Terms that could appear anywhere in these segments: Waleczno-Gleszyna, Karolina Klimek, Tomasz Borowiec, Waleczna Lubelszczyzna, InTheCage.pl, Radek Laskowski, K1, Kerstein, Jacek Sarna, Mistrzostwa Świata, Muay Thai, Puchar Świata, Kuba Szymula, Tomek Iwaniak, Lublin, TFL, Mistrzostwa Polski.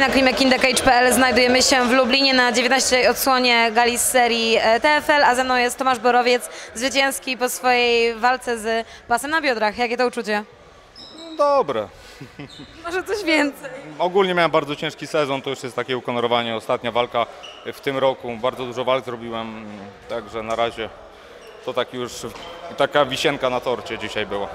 Karolina Klimek, InTheCage.pl. Znajdujemy się w Lublinie na 19. odsłonie gali z serii TFL, a ze mną jest Tomasz Borowiec, zwycięski po swojej walce z pasem na biodrach. Jakie to uczucie? Dobre. Może coś więcej? Ogólnie miałem bardzo ciężki sezon, to już jest takie ukonorowanie. Ostatnia walka w tym roku, bardzo dużo walk zrobiłem, także na razie to tak już taka wisienka na torcie dzisiaj była.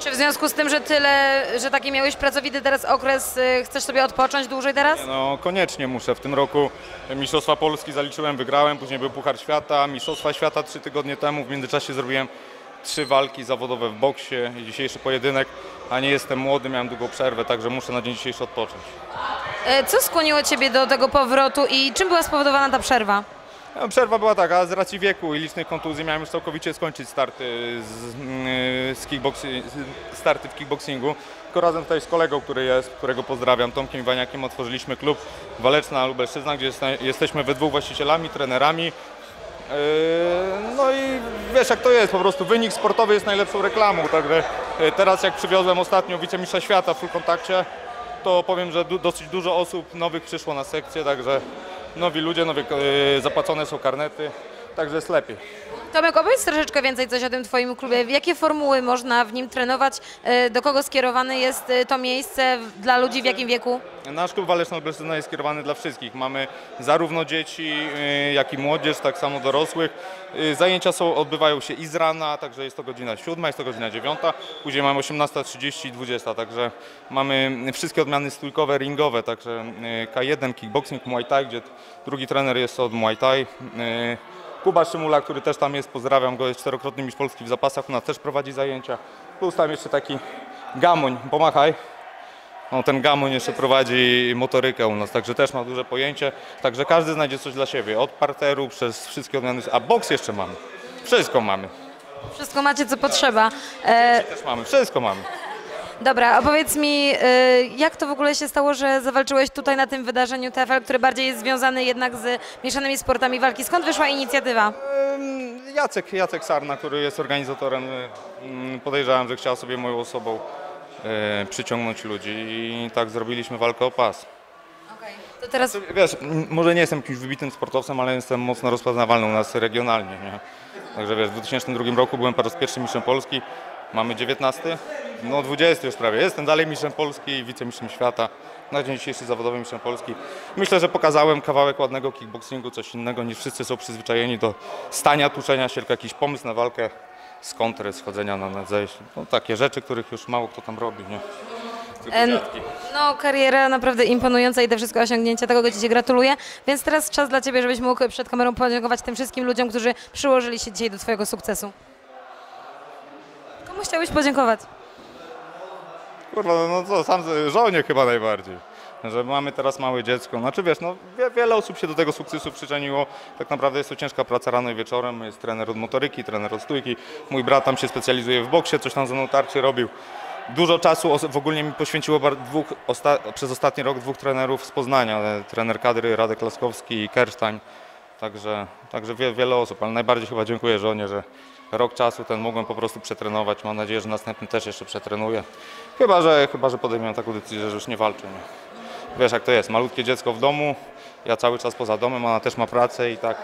Czy w związku z tym, że taki miałeś pracowity teraz okres, chcesz sobie odpocząć dłużej teraz? Nie, no koniecznie muszę. W tym roku Mistrzostwa Polski zaliczyłem, wygrałem, później był Puchar Świata, Mistrzostwa Świata 3 tygodnie temu. W międzyczasie zrobiłem 3 walki zawodowe w boksie i dzisiejszy pojedynek, a nie jestem młody, miałem długą przerwę, także muszę na dzień dzisiejszy odpocząć. Co skłoniło Ciebie do tego powrotu i czym była spowodowana ta przerwa? Przerwa była taka, z racji wieku i licznych kontuzji miałem już całkowicie skończyć starty w kickboxingu. Tylko razem tutaj z kolegą, którego pozdrawiam, Tomkiem Iwaniakiem, otworzyliśmy klub Waleczna Lubelszczyzna, gdzie jesteśmy we 2 właścicielami, trenerami. No i wiesz jak to jest, po prostu wynik sportowy jest najlepszą reklamą. Także teraz jak przywiozłem ostatnio wicemistrza świata w full kontakcie, to powiem, że dosyć dużo osób nowych przyszło na sekcję, także nowi ludzie, zapłacone są karnety, także jest lepiej. Tomek, opowiedz troszeczkę więcej coś o tym Twoim klubie. Jakie formuły można w nim trenować? Do kogo skierowane jest to miejsce? Dla ludzi w jakim wieku? Nasz klub Waleczno-Gleszyna jest skierowany dla wszystkich. Mamy zarówno dzieci, jak i młodzież, tak samo dorosłych. Zajęcia odbywają się i z rana, także jest to godzina 7, jest to godzina 9. Później mamy 18:30 i 20, także mamy wszystkie odmiany stójkowe, ringowe, także K1, kickboxing, Muay Thai, gdzie drugi trener jest od Muay Thai. Kuba Szymula, który też tam jest, pozdrawiam go, jest 4-krotny mistrz Polski w zapasach, u nas też prowadzi zajęcia. Plus tam jeszcze taki Gamoń, pomachaj. No, ten Gamoń jeszcze prowadzi motorykę u nas, także też ma duże pojęcie. Także każdy znajdzie coś dla siebie, od parteru przez wszystkie odmiany, a boks jeszcze mamy. Wszystko mamy. Wszystko macie, co potrzeba. Też mamy, wszystko mamy. Dobra, opowiedz mi, jak to w ogóle się stało, że zawalczyłeś tutaj na tym wydarzeniu TFL, który bardziej jest związany jednak z mieszanymi sportami walki. Skąd wyszła inicjatywa? Jacek Sarna, który jest organizatorem, podejrzewałem, że chciał sobie moją osobą przyciągnąć ludzi i tak zrobiliśmy walkę o pas. Okay. To teraz... Wiesz, może nie jestem jakimś wybitnym sportowcem, ale jestem mocno rozpoznawalny u nas regionalnie, nie? Także wiesz, w 2002 roku byłem po raz pierwszy mistrzem Polski, mamy 19. No 20 już prawie. Jestem dalej mistrzem Polski i wicemistrzem świata. Na dzień dzisiejszy zawodowy mistrzem Polski. Myślę, że pokazałem kawałek ładnego kickboxingu, coś innego niż wszyscy są przyzwyczajeni do stania, tuczenia się, tylko jakiś pomysł na walkę z kontry, schodzenia na zejście. No, takie rzeczy, których już mało kto tam robi, nie? No kariera naprawdę imponująca i te wszystkie osiągnięcia, tego Ci się gratuluję. Więc teraz czas dla Ciebie, żebyś mógł przed kamerą podziękować tym wszystkim ludziom, którzy przyłożyli się dzisiaj do Twojego sukcesu. Komu chciałbyś podziękować? Kurwa, no co, sam żonie chyba najbardziej, że mamy teraz małe dziecko, znaczy wiesz, no wiele osób się do tego sukcesu przyczyniło, tak naprawdę jest to ciężka praca rano i wieczorem, jest trener od motoryki, trener od stójki, mój brat tam się specjalizuje w boksie, coś tam ze mną tarczy robił. Dużo czasu w ogóle mi poświęciło przez ostatni rok 2 trenerów z Poznania, trener kadry Radek Laskowski i Kerstein, także wiele osób, ale najbardziej chyba dziękuję żonie, że rok czasu ten mogłem po prostu przetrenować. Mam nadzieję, że następny też jeszcze przetrenuję. Chyba że podejmę taką decyzję, że już nie walczę. Nie? Wiesz jak to jest, malutkie dziecko w domu, ja cały czas poza domem, ona też ma pracę i tak,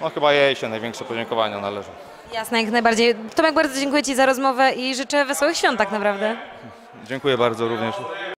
no chyba jej się największe podziękowania należą. Jasne, jak najbardziej. Tomek, bardzo dziękuję Ci za rozmowę i życzę wesołych świąt tak naprawdę. Dziękuję bardzo również.